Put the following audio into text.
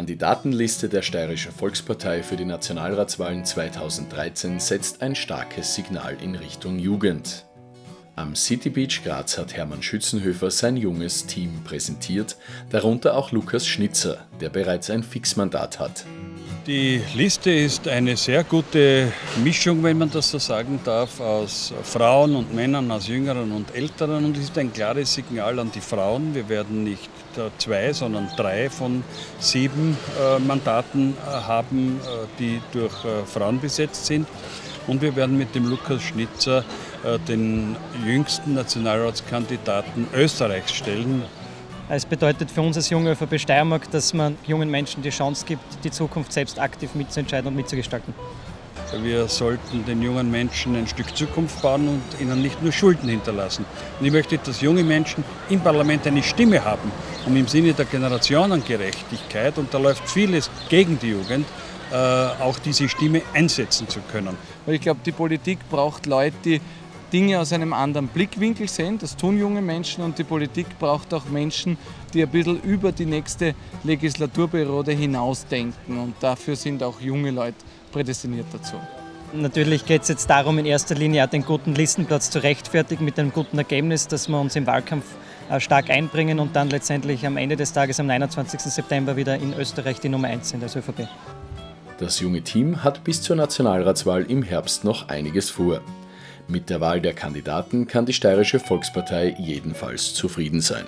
Kandidatenliste der Steirischen Volkspartei für die Nationalratswahlen 2013 setzt ein starkes Signal in Richtung Jugend. Am City Beach Graz hat Hermann Schützenhöfer sein junges Team präsentiert, darunter auch Lukas Schnitzer, der bereits ein Fixmandat hat. Die Liste ist eine sehr gute Mischung, wenn man das so sagen darf, aus Frauen und Männern, aus Jüngeren und Älteren, und es ist ein klares Signal an die Frauen. Wir werden nicht zwei, sondern 3 von 7 Mandaten haben, die durch Frauen besetzt sind. Und wir werden mit dem Lukas Schnitzer den jüngsten Nationalratskandidaten Österreichs stellen. Es bedeutet für uns als junge ÖVP Steiermark, dass man jungen Menschen die Chance gibt, die Zukunft selbst aktiv mitzuentscheiden und mitzugestalten. Wir sollten den jungen Menschen ein Stück Zukunft bauen und ihnen nicht nur Schulden hinterlassen. Und ich möchte, dass junge Menschen im Parlament eine Stimme haben, und im Sinne der Generationengerechtigkeit, und da läuft vieles gegen die Jugend, auch diese Stimme einsetzen zu können. Weil ich glaube, die Politik braucht Leute, die Dinge aus einem anderen Blickwinkel sehen. Das tun junge Menschen, und die Politik braucht auch Menschen, die ein bisschen über die nächste Legislaturperiode hinausdenken, und dafür sind auch junge Leute prädestiniert dazu. Natürlich geht es jetzt darum, in erster Linie auch den guten Listenplatz zu rechtfertigen mit einem guten Ergebnis, dass wir uns im Wahlkampf stark einbringen und dann letztendlich am Ende des Tages, am 29. September, wieder in Österreich die Nummer 1 sind als ÖVP. Das junge Team hat bis zur Nationalratswahl im Herbst noch einiges vor. Mit der Wahl der Kandidaten kann die Steirische Volkspartei jedenfalls zufrieden sein.